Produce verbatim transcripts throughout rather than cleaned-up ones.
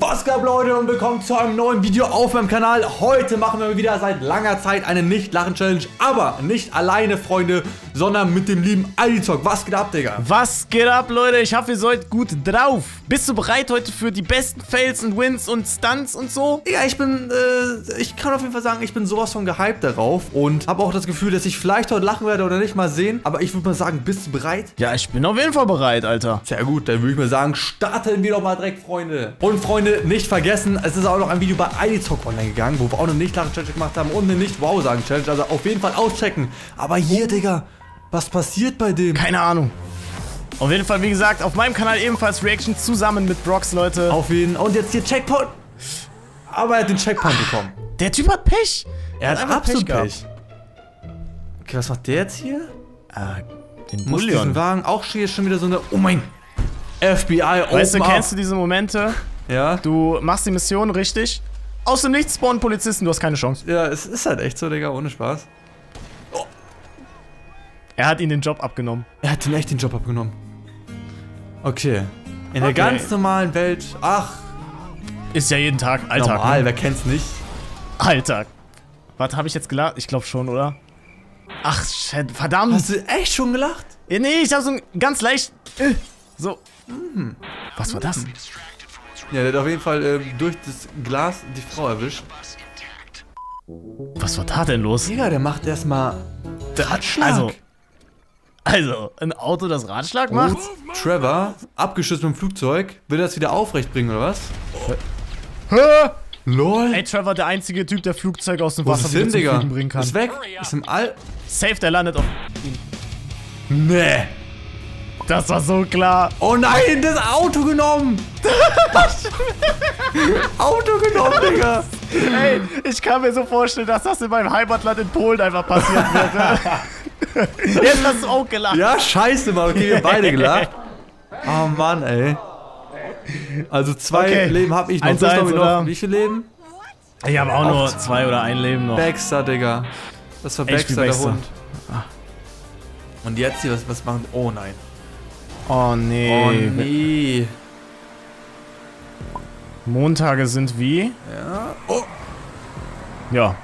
Was geht, Leute, und willkommen zu einem neuen Video auf meinem Kanal. Heute machen wir wieder seit langer Zeit eine Nicht-Lachen-Challenge, aber nicht alleine, Freunde, sondern mit dem lieben IDzock. Was geht ab, Digga? Was geht ab, Leute? Ich hoffe, ihr seid gut drauf. Bist du bereit heute für die besten Fails und Wins und Stunts und so? Ja, ich bin, äh, ich kann auf jeden Fall sagen, ich bin sowas von gehypt darauf und habe auch das Gefühl, dass ich vielleicht heute lachen werde oder nicht, mal sehen. Aber ich würde mal sagen, bist du bereit? Ja, ich bin auf jeden Fall bereit, Alter. Sehr gut, dann würde ich mal sagen, starten wir doch mal direkt, Freunde. Und Freunde, nicht vergessen, es ist auch noch ein Video bei I D Talk Online gegangen, wo wir auch eine Nicht-Lachen-Challenge gemacht haben und eine Nicht-Wow-Sagen-Challenge. Also auf jeden Fall auschecken. Aber hier, Digga, was passiert bei dem? Keine Ahnung. Auf jeden Fall, wie gesagt, auf meinem Kanal ebenfalls Reaction zusammen mit Brox, Leute. Auf jeden Fall. Und jetzt hier Checkpoint. Aber er hat den Checkpoint Ach, bekommen. Der Typ hat Pech. Er hat, hat absolut Pech. Pech. Okay, was macht der jetzt hier? Ah, den Bullion. Muss diesen Wagen auch hier schon wieder so eine... Oh mein... F B I, open Weißt du, kennst up. du diese Momente... Ja. Du machst die Mission richtig. Aus dem Nichts spawnen Polizisten, du hast keine Chance. Ja, es ist halt echt so, Digga, ohne Spaß. Oh. Er hat ihn den Job abgenommen. Er hat ihn echt den Job abgenommen. Okay. In okay. der ganz normalen Welt. Ach. Ist ja jeden Tag Alltag. Normal, ne? Wer kennt's nicht? Alltag. Was habe ich jetzt gelacht? Ich glaube schon, oder? Ach, shit, verdammt. Hast du echt schon gelacht? Ja, nee, ich habe so ein ganz leicht. So. Hm. Was war das? Ja, der hat auf jeden Fall äh, durch das Glas die Frau erwischt. Was war da denn los? Digga, der macht erstmal Radschlag. Also, also, ein Auto, das Radschlag macht? Oh, Trevor, abgeschützt mit dem Flugzeug. Will er das wieder aufrecht bringen, oder was? Oh. Hä? Lol. Ey, Trevor, der einzige Typ, der Flugzeug aus dem Wo Wasser wieder zum Fliegen bringen kann. Ist weg. Ist im All. Safe, der landet auf... Nee. Das war so klar. Oh nein, das Auto genommen. Auto genommen, Digga. Ey, ich kann mir so vorstellen, dass das in meinem Heimatland in Polen einfach passiert wird. Jetzt hast du auch gelacht. Ja, scheiße, Mann. Okay, wir beide gelacht. Oh Mann, ey. Also zwei okay. Leben habe ich noch. Eins, eins, noch. Wie viele Leben? Ich habe auch Acht. nur zwei oder ein Leben noch. Baxter, Digga. Das war Baxter, der Hund. Und jetzt hier, was, was machen? Oh nein. Oh nee. Oh nee. Montage sind wie? Ja. Oh. Ja.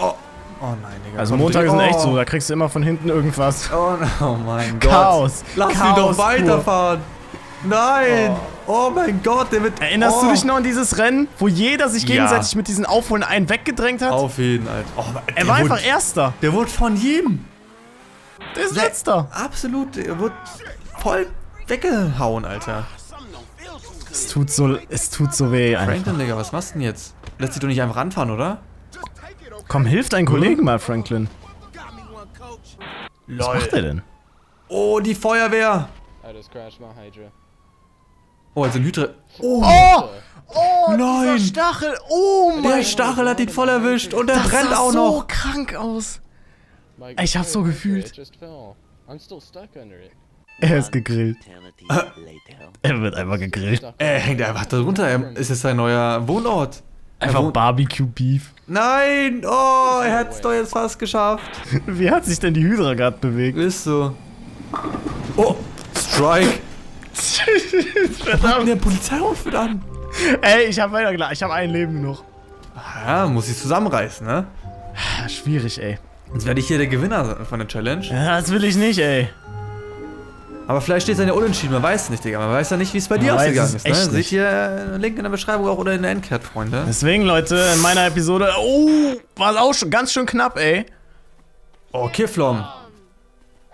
Oh, oh nein, Digga. Also Komm, Montage oh. sind echt so, da kriegst du immer von hinten irgendwas. Oh, oh mein Gott. Chaos. Lass Chaos die doch weiterfahren. Pur. Nein. Oh. oh mein Gott, der wird... Erinnerst oh. du dich noch an dieses Rennen, wo jeder sich gegenseitig ja. mit diesen Aufholen einen weggedrängt hat? Auf jeden Fall. Oh, er war wurde, einfach Erster. Der wurde von jedem. Der ist Letzter. Absolut. Er wurde voll... weggehauen, Alter. Es tut so, es tut so weh, Franklin, einfach. Digga, was machst du denn jetzt? Lässt dich doch nicht einfach ranfahren, oder? Komm, hilf deinen Kollegen mal, Franklin. Lol. Was macht der denn? Oh, die Feuerwehr. Oh, also ein Hydra. Oh, oh, oh nein. Stachel. Oh mein Gott. Der Stachel hat ihn voll erwischt und er das brennt auch so noch. Das sah so krank aus. Ich hab's so gefühlt. Er ist gegrillt. Er wird einfach gegrillt. Er hängt einfach darunter. Er ist jetzt sein neuer Wohnort. Einfach wohnt... Barbecue-Beef. Nein! Oh, er hat es doch jetzt fast geschafft. Wie hat sich denn die Hydra gerade bewegt? Ist so. Oh! Strike! Verdammt! Der Polizeiaufwand an! Ey, ich hab weiter gelacht. Ich hab ein Leben noch. Ja, muss ich zusammenreißen, ne? Schwierig, ey. Jetzt werde ich hier der Gewinner von der Challenge. Ja, das will ich nicht, ey. Aber vielleicht steht es ja unentschieden, man weiß es nicht, Digga. Man weiß ja nicht, wie es bei dir ausgegangen ist, ne? Seht ihr Link in der Beschreibung auch oder in der Endcard, Freunde. Deswegen, Leute, in meiner Episode... Oh, war es auch schon ganz schön knapp, ey. Oh, Kiflom.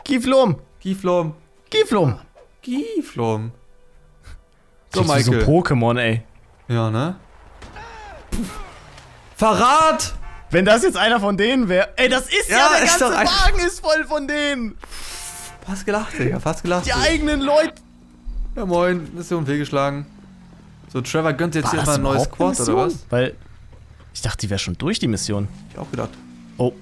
Kiflom. Kiflom. Kiflom. Kiflom. So, Michael. So Pokémon, ey. Ja, ne? Puff. Verrat! Wenn das jetzt einer von denen wäre... Ey, das ist ja, ja der ganze Wagen ist voll von denen. Fast gelacht, Digga, fast gelacht. Die Digga. eigenen Leute. Ja, moin, Mission fehlgeschlagen. So, Trevor gönnt jetzt hier mal ein neues Quad, oder was? Weil, ich dachte, die wäre schon durch, die Mission. Ich auch gedacht. Oh.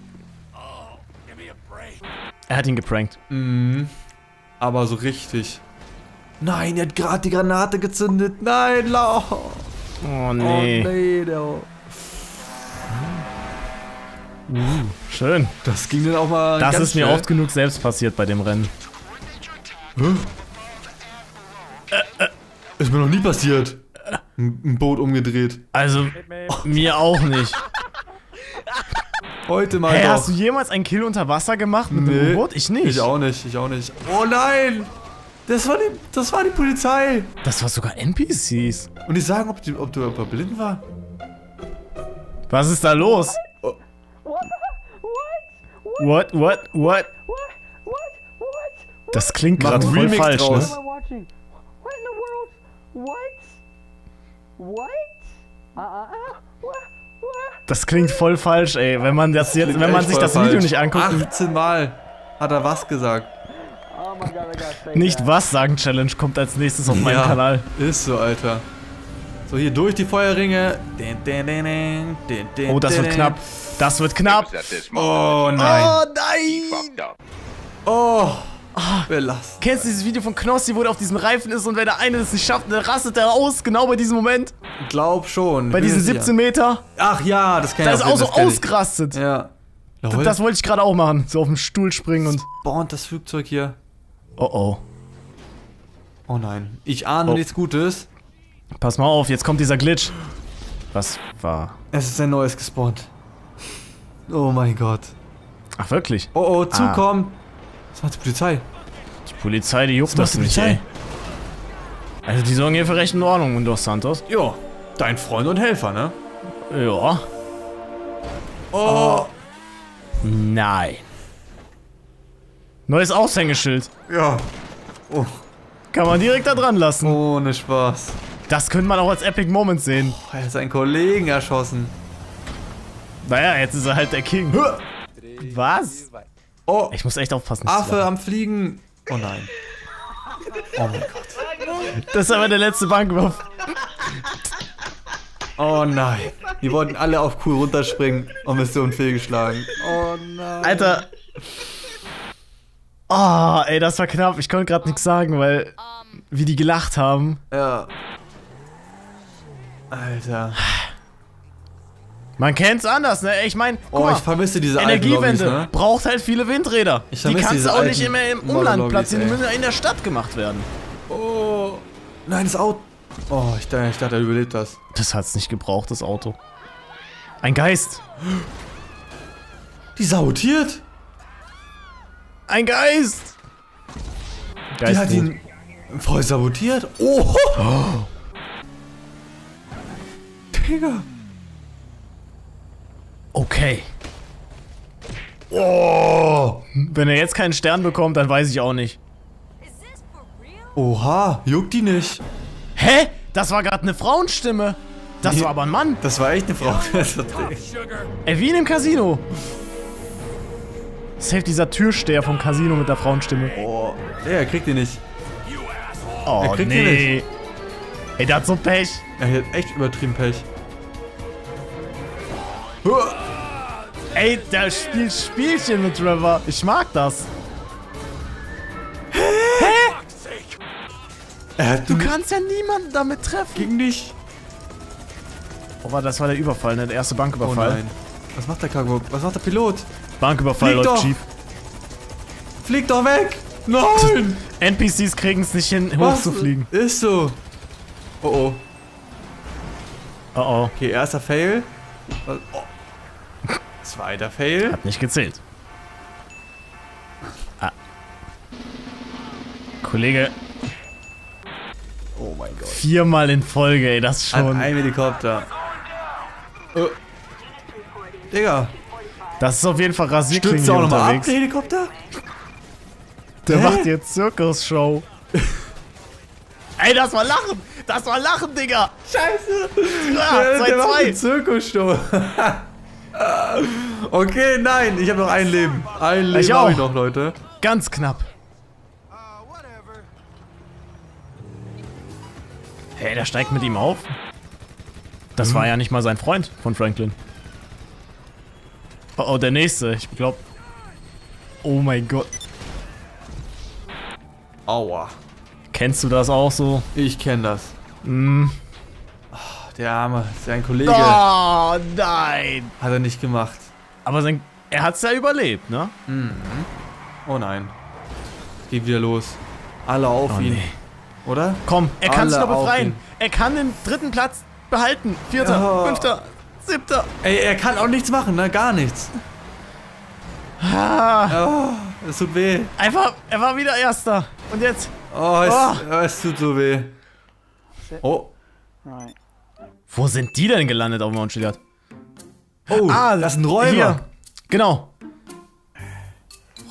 Er hat ihn geprankt. Mhm. Aber so richtig. Nein, er hat gerade die Granate gezündet. Nein, lau. Oh, nee. Oh, nee, der... Uh, schön. Das ging dann auch mal. Das ganz ist mir schnell. oft genug selbst passiert bei dem Rennen. Hä? Äh, äh. Ist mir noch nie passiert. Äh. ein Boot umgedreht. Also, mir auch nicht. Heute mal hey, doch. Hast du jemals einen Kill unter Wasser gemacht mit nee, dem Boot? Ich nicht. Ich auch nicht, ich auch nicht. Oh nein! Das war die, das war die Polizei. Das war sogar N P Cs. Und die sagen, ob, die, ob du ob blind war. Was ist da los? What? What? What? What? What? Das klingt gerade voll falsch, draus. Ne? Das klingt voll falsch, ey. Wenn man, das jetzt, wenn man sich das Video falsch. nicht anguckt. achtzehn Mal hat er was gesagt. Nicht was sagen Challenge kommt als nächstes auf meinen ja, Kanal. Ist so, Alter. So, hier durch die Feuerringe. Oh, das wird knapp. Das wird knapp. Oh nein. Oh nein. Oh. Ah, kennst du dieses Video von Knossi, wo der auf diesem Reifen ist und wenn der eine das nicht schafft, dann rastet er aus, genau bei diesem Moment? Glaub schon. Bei diesen siebzehn Meter. Ach ja, das kann ich. Da ist auch so ausgerastet. Ja. Das, das wollte ich gerade auch machen, so auf dem Stuhl springen und... Spawnt das Flugzeug hier. Oh oh. Oh nein. Ich ahne oh. nichts Gutes. Pass mal auf, jetzt kommt dieser Glitch. Was war... Es ist ein neues gespawnt. Oh mein Gott. Ach wirklich? Oh oh, zukommen. Ah. Was macht die Polizei? Die Polizei, die juckt das nicht, ey. Also die sorgen hier für Recht und Ordnung in Los Santos. Ja, dein Freund und Helfer, ne? Ja. Oh. Nein. Neues Aushängeschild. Ja. Oh. Kann man direkt da dran lassen. Ohne Spaß. Das könnte man auch als Epic Moment sehen. Oh, er hat seinen Kollegen erschossen. Naja, jetzt ist er halt der King. Was? Oh, ich muss echt aufpassen. Affe am Fliegen. Oh nein. Oh mein Gott. Das ist aber der letzte Bankwurf. Oh nein. Die wollten alle auf cool runterspringen und Mission fehlgeschlagen. Oh nein. Alter. Oh, ey, das war knapp. Ich konnte gerade nichts sagen, weil wie die gelacht haben. Ja. Alter. Man kennt's anders, ne? Ich meine, oh, ich vermisse diese Energiewende, ne? Braucht halt viele Windräder. Ich die kannst du auch nicht immer im Umland platzieren, die müssen ja in der Stadt gemacht werden. Oh, nein, das Auto. Oh, ich dachte, ich dachte, er überlebt das. Das hat's nicht gebraucht, das Auto. Ein Geist. Die sabotiert. Ein Geist. Geist die hat ihn voll sabotiert. Oh. Oh. Digga. Okay. Oh, wenn er jetzt keinen Stern bekommt, dann weiß ich auch nicht. Oha, juckt die nicht. Hä? Das war gerade eine Frauenstimme. Das nee, war aber ein Mann. Das war echt eine Frau. Ey, wie in einem Casino. Safe dieser Türsteher vom Casino mit der Frauenstimme. Oh, er kriegt die nicht. Oh, er kriegt nee. Die nicht. Ey, der hat so Pech. Er hat echt übertrieben Pech. Ey, der spielt Spielchen mit Trevor. Ich mag das. Hä? Hä? Du kannst ja niemanden damit treffen. Gegen dich. Oh, warte, das war der Überfall, ne? Der erste Banküberfall. Oh nein. Was macht der Cargo? Was macht der Pilot? Banküberfall läuft schief. Flieg doch weg! Nein! N P Cs kriegen es nicht hin, hochzufliegen. Ist so. Oh oh. Oh oh. Okay, erster Fail. Oh. Zweiter Fail. Hat nicht gezählt. Ah. Kollege. Oh mein Gott. Viermal in Folge, ey, das schon. Ein Helikopter. Oh. Digga. Das ist auf jeden Fall Rasierklinge unterwegs. Stürzt auch nochmal ab, der Helikopter? Der Hä? macht jetzt Zirkusshow. Ey, das war Lachen. Das war Lachen, Digga. Scheiße. Ja, der macht eine Zirkusshow. Okay, nein, ich habe noch ein Leben. Ein Leben habe ich noch, Leute. Ganz knapp. Hey, der steigt mit ihm auf. Das mhm. war ja nicht mal sein Freund von Franklin. Oh, oh, der nächste, ich glaube. Oh mein Gott. Aua. Kennst du das auch so? Ich kenne das. Mhm. Der Arme, sein Kollege. Oh, nein! Hat er nicht gemacht. Aber sein, er hat's ja überlebt, ne? Mhm. Oh nein. Geht wieder los. Alle auf oh, ihn. Nee. Oder? Komm, er kann sich noch befreien. Aufgehen. Er kann den dritten Platz behalten. Vierter, oh. fünfter, siebter. Ey, er kann auch nichts machen, ne? Gar nichts. Ah. Oh, es tut weh. Einfach, er war wieder Erster. Und jetzt? Oh, es, oh. es tut so weh. Oh. Right. Wo sind die denn gelandet auf dem Mount Chiliad? Oh, ah, das sind Räuber. Hier. Genau.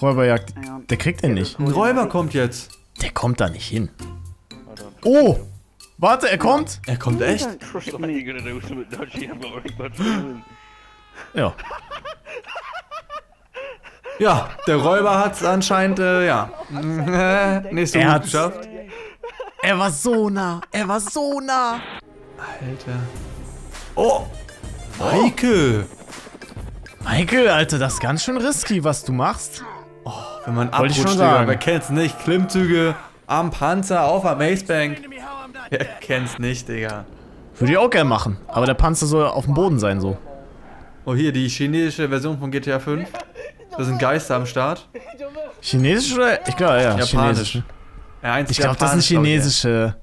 Räuberjagd. Der kriegt den nicht. Ein Räuber kommt jetzt. Der kommt da nicht hin. Oh! Warte, er kommt! Er kommt echt? Ja. Ja, der Räuber hat's anscheinend, äh, ja. Nächste Runde geschafft. Er war so nah! Er war so nah! Alter. Oh! Michael! Michael, Alter, das ist ganz schön risky, was du machst. Oh, wenn man abrutscht, schon sagen. Wer kennt's nicht? Klimmzüge am Panzer, auf am Macebank. Wer kennt's nicht, Digga? Würde ich auch gerne machen, aber der Panzer soll auf dem Boden sein, so. Oh, hier, die chinesische Version von G T A fünf. Da sind Geister am Start. Chinesisch oder? Ich glaube, ja, chinesisch. Ja, ich glaube, das ist eine chinesische.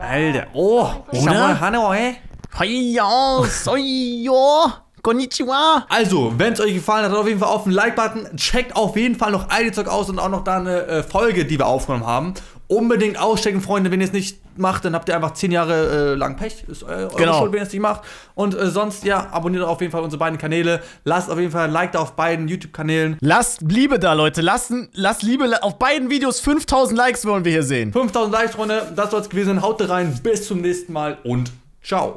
Alter, oh, oder? Hallo, ey. Konnichiwa. Also, wenn es euch gefallen hat, auf jeden Fall auf den Like-Button. Checkt auf jeden Fall noch IDzock aus und auch noch da eine äh, Folge, die wir aufgenommen haben. Unbedingt auschecken, Freunde. Wenn ihr es nicht macht, dann habt ihr einfach zehn Jahre äh, lang Pech. Ist eu genau. eure Schuld, wenn ihr es nicht macht. Und äh, sonst, ja, abonniert auf jeden Fall unsere beiden Kanäle. Lasst auf jeden Fall ein Like da auf beiden YouTube-Kanälen. Lasst Liebe da, Leute. Lasst, lasst Liebe auf beiden Videos. fünftausend Likes wollen wir hier sehen. fünftausend Likes, Freunde. Das soll es gewesen sein. Haut rein. Bis zum nächsten Mal und ciao.